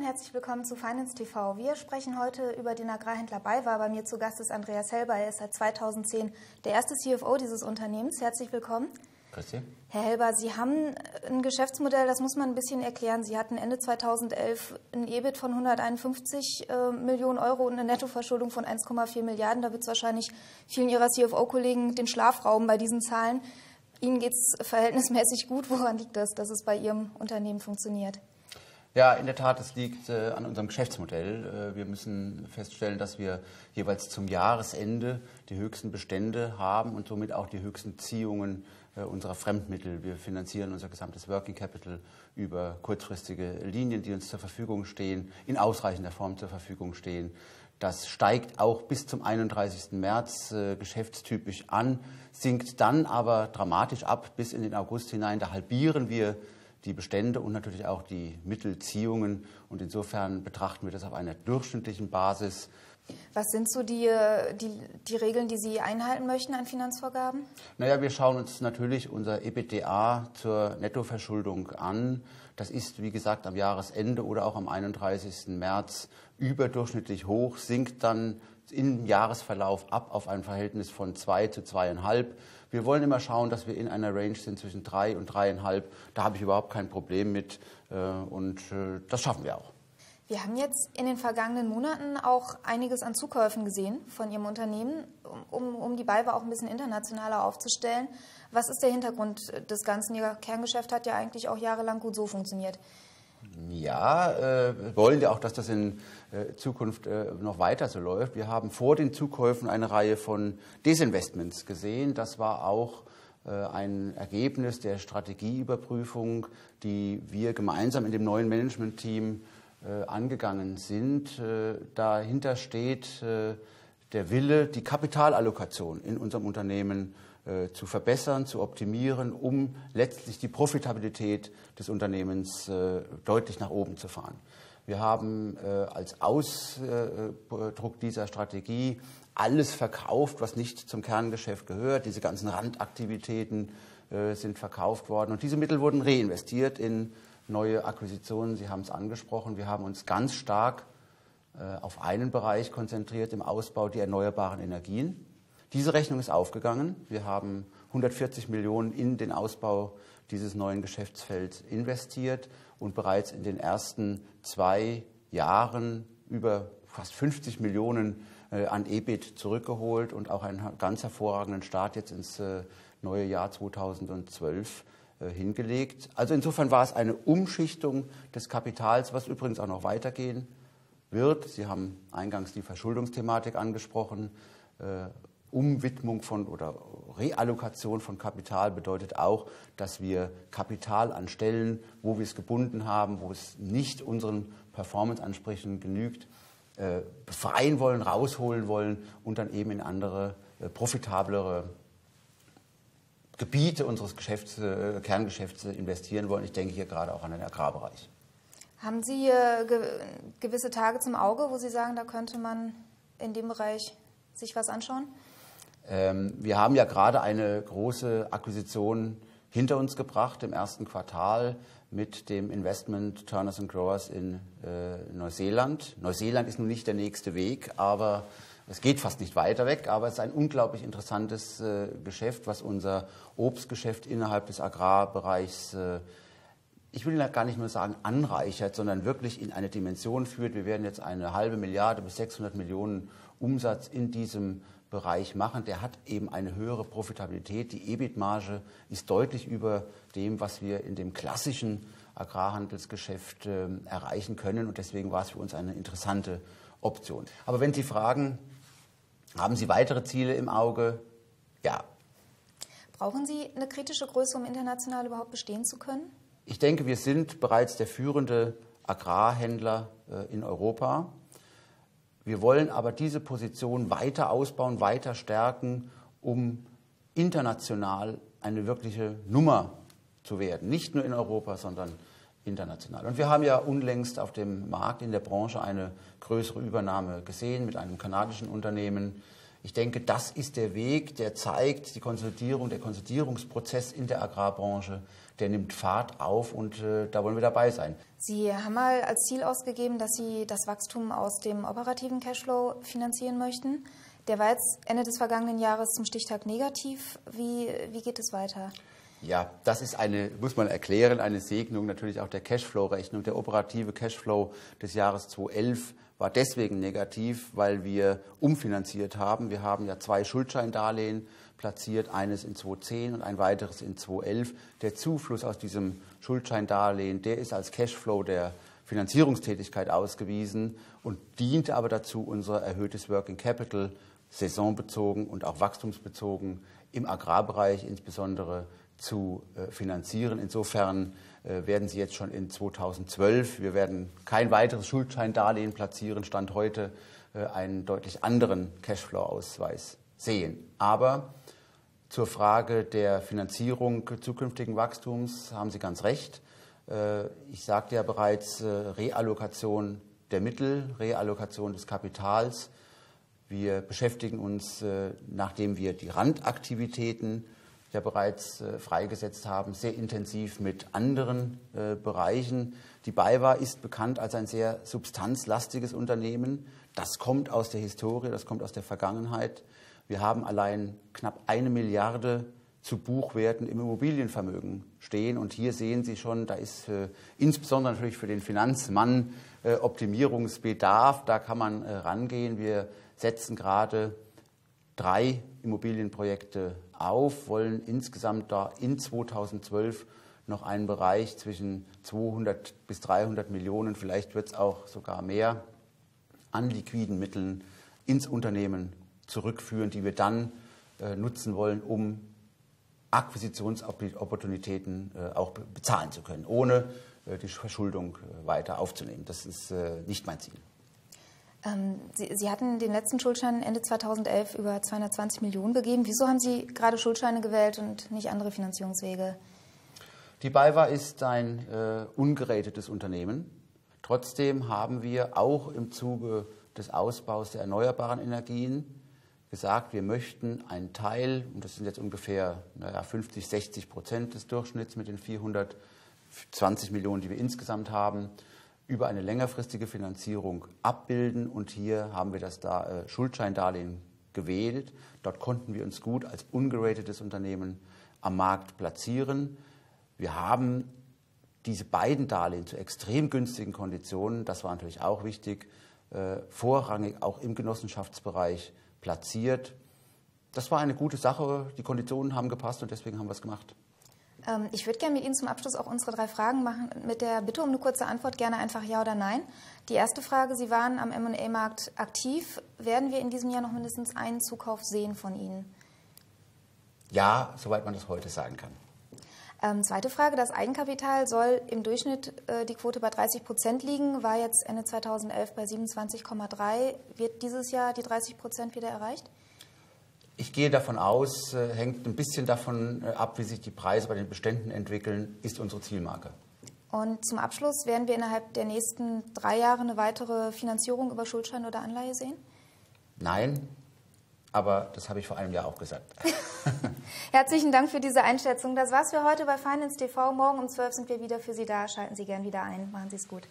und herzlich willkommen zu Finance TV. Wir sprechen heute über den Agrarhändler BayWa. Bei mir zu Gast ist Andreas Helber. Er ist seit 2010 der erste CFO dieses Unternehmens. Herzlich willkommen. Grüß Sie. Herr Helber, Sie haben ein Geschäftsmodell, das muss man ein bisschen erklären. Sie hatten Ende 2011 ein EBIT von 151 Millionen Euro und eine Nettoverschuldung von 1,4 Milliarden. Da wird es wahrscheinlich vielen Ihrer CFO-Kollegen den Schlaf rauben bei diesen Zahlen. Ihnen geht es verhältnismäßig gut. Woran liegt das, dass es bei Ihrem Unternehmen funktioniert? Ja, in der Tat, es liegt an unserem Geschäftsmodell. Wir müssen feststellen, dass wir jeweils zum Jahresende die höchsten Bestände haben und somit auch die höchsten Ziehungen unserer Fremdmittel. Wir finanzieren unser gesamtes Working Capital über kurzfristige Linien, die uns zur Verfügung stehen, in ausreichender Form zur Verfügung stehen. Das steigt auch bis zum 31. März geschäftstypisch an, sinkt dann aber dramatisch ab bis in den August hinein. Da halbieren wir die Bestände und natürlich auch die Mittelziehungen. Und insofern betrachten wir das auf einer durchschnittlichen Basis. Was sind so die Regeln, die Sie einhalten möchten an Finanzvorgaben? Naja, wir schauen uns natürlich unser EBITDA zur Nettoverschuldung an. Das ist, wie gesagt, am Jahresende oder auch am 31. März überdurchschnittlich hoch, sinkt dann im Jahresverlauf ab auf ein Verhältnis von 2 zu 2,5. Wir wollen immer schauen, dass wir in einer Range sind zwischen 3 und 3,5. Da habe ich überhaupt kein Problem mit und das schaffen wir auch. Wir haben jetzt in den vergangenen Monaten auch einiges an Zukäufen gesehen von Ihrem Unternehmen, um die BayWa auch ein bisschen internationaler aufzustellen. Was ist der Hintergrund des Ganzen? Ihr Kerngeschäft hat ja eigentlich auch jahrelang gut so funktioniert. Ja, wir wollen ja auch, dass das in Zukunft noch weiter so läuft. Wir haben vor den Zukäufen eine Reihe von Desinvestments gesehen. Das war auch ein Ergebnis der Strategieüberprüfung, die wir gemeinsam in dem neuen Managementteam angegangen sind. Dahinter steht der Wille, die Kapitalallokation in unserem Unternehmen zu verbessern, zu optimieren, um letztlich die Profitabilität des Unternehmens deutlich nach oben zu fahren. Wir haben als Ausdruck dieser Strategie alles verkauft, was nicht zum Kerngeschäft gehört. Diese ganzen Randaktivitäten sind verkauft worden und diese Mittel wurden reinvestiert in neue Akquisitionen. Sie haben es angesprochen. Wir haben uns ganz stark auf einen Bereich konzentriert, im Ausbau der erneuerbaren Energien. Diese Rechnung ist aufgegangen. Wir haben 140 Millionen in den Ausbau dieses neuen Geschäftsfelds investiert und bereits in den ersten 2 Jahren über fast 50 Millionen an EBIT zurückgeholt und auch einen ganz hervorragenden Start jetzt ins neue Jahr 2012 hingelegt. Also insofern war es eine Umschichtung des Kapitals, was übrigens auch noch weitergehen wird. Sie haben eingangs die Verschuldungsthematik angesprochen. Umwidmung von oder Reallokation von Kapital bedeutet auch, dass wir Kapital an Stellen, wo wir es gebunden haben, wo es nicht unseren Performance-Ansprüchen genügt, befreien wollen, rausholen wollen und dann eben in andere, profitablere Gebiete unseres Geschäfts, Kerngeschäfts investieren wollen. Ich denke hier gerade auch an den Agrarbereich. Haben Sie gewisse Tage zum Auge, wo Sie sagen, da könnte man in dem Bereich sich was anschauen? Wir haben ja gerade eine große Akquisition hinter uns gebracht im ersten Quartal mit dem Investment Turners and Growers in Neuseeland. Neuseeland ist nun nicht der nächste Weg, aber es geht fast nicht weiter weg, aber es ist ein unglaublich interessantes Geschäft, was unser Obstgeschäft innerhalb des Agrarbereichs, ich will gar nicht nur sagen anreichert, sondern wirklich in eine Dimension führt. Wir werden jetzt 1,5 Milliarde bis 600 Millionen Umsatz in diesem Bereich machen. Der hat eben eine höhere Profitabilität. Die EBIT-Marge ist deutlich über dem, was wir in dem klassischen Agrarhandelsgeschäft erreichen können. Und deswegen war es für uns eine interessante Option. Aber wenn Sie fragen, haben Sie weitere Ziele im Auge? Ja. Brauchen Sie eine kritische Größe, um international überhaupt bestehen zu können? Ich denke, wir sind bereits der führende Agrarhändler in Europa. Wir wollen aber diese Position weiter ausbauen, weiter stärken, um international eine wirkliche Nummer zu werden. Nicht nur in Europa, sondern international. Und wir haben ja unlängst auf dem Markt in der Branche eine größere Übernahme gesehen mit einem kanadischen Unternehmen. Ich denke, das ist der Weg, der zeigt, die Konsolidierung, der Konsolidierungsprozess in der Agrarbranche, der nimmt Fahrt auf und da wollen wir dabei sein. Sie haben mal als Ziel ausgegeben, dass Sie das Wachstum aus dem operativen Cashflow finanzieren möchten. Der war jetzt Ende des vergangenen Jahres zum Stichtag negativ. Wie geht es weiter? Ja, das ist eine, muss man erklären, eine Segnung natürlich auch der Cashflow-Rechnung. Der operative Cashflow des Jahres 2011 war deswegen negativ, weil wir umfinanziert haben. Wir haben ja 2 Schuldscheindarlehen platziert, eines in 2010 und ein weiteres in 2011. Der Zufluss aus diesem Schuldscheindarlehen, der ist als Cashflow der Finanzierungstätigkeit ausgewiesen und dient aber dazu, unser erhöhtes Working Capital saisonbezogen und auch wachstumsbezogen im Agrarbereich insbesondere zu finanzieren. Insofern werden Sie jetzt schon in 2012, wir werden kein weiteres Schuldscheindarlehen platzieren, Stand heute einen deutlich anderen Cashflow-Ausweis sehen. Aber zur Frage der Finanzierung zukünftigen Wachstums haben Sie ganz recht. Ich sagte ja bereits, Reallokation der Mittel, Reallokation des Kapitals. Wir beschäftigen uns, nachdem wir die Randaktivitäten ja bereits freigesetzt haben, sehr intensiv mit anderen Bereichen. Die BayWa ist bekannt als ein sehr substanzlastiges Unternehmen. Das kommt aus der Historie, das kommt aus der Vergangenheit. Wir haben allein knapp 1 Milliarde zu Buchwerten im Immobilienvermögen stehen. Und hier sehen Sie schon, da ist insbesondere natürlich für den Finanzmann Optimierungsbedarf. Da kann man rangehen. Wir setzen gerade 3 Immobilienprojekte auf, wollen insgesamt da in 2012 noch einen Bereich zwischen 200 bis 300 Millionen, vielleicht wird es auch sogar mehr, an liquiden Mitteln ins Unternehmen zurückführen, die wir dann nutzen wollen, um Akquisitionsopportunitäten auch bezahlen zu können, ohne die Verschuldung weiter aufzunehmen. Das ist nicht mein Ziel. Sie hatten den letzten Schuldschein Ende 2011 über 220 Millionen gegeben. Wieso haben Sie gerade Schuldscheine gewählt und nicht andere Finanzierungswege? Die BayWa ist ein ungerätetes Unternehmen. Trotzdem haben wir auch im Zuge des Ausbaus der erneuerbaren Energien gesagt, wir möchten einen Teil, und das sind jetzt ungefähr 50–60% des Durchschnitts mit den 420 Millionen, die wir insgesamt haben, über eine längerfristige Finanzierung abbilden. Und hier haben wir das Schuldscheindarlehen gewählt. Dort konnten wir uns gut als ungeratetes Unternehmen am Markt platzieren. Wir haben diese beiden Darlehen zu extrem günstigen Konditionen, das war natürlich auch wichtig, vorrangig auch im Genossenschaftsbereich platziert. Das war eine gute Sache, die Konditionen haben gepasst und deswegen haben wir es gemacht. Ich würde gerne mit Ihnen zum Abschluss auch unsere 3 Fragen machen, mit der Bitte um eine kurze Antwort, gerne einfach Ja oder Nein. Die erste Frage, Sie waren am M&A-Markt aktiv. Werden wir in diesem Jahr noch mindestens einen Zukauf sehen von Ihnen? Ja, soweit man das heute sagen kann. Zweite Frage, das Eigenkapital soll im Durchschnitt die Quote bei 30% liegen, war jetzt Ende 2011 bei 27,3. Wird dieses Jahr die 30% wieder erreicht? Ich gehe davon aus, hängt ein bisschen davon ab, wie sich die Preise bei den Beständen entwickeln, ist unsere Zielmarke. Und zum Abschluss, werden wir innerhalb der nächsten 3 Jahre eine weitere Finanzierung über Schuldschein oder Anleihe sehen? Nein, aber das habe ich vor einem Jahr auch gesagt. Herzlichen Dank für diese Einschätzung. Das war's für heute bei Finance TV. Morgen um 12 sind wir wieder für Sie da. Schalten Sie gern wieder ein. Machen Sie es gut.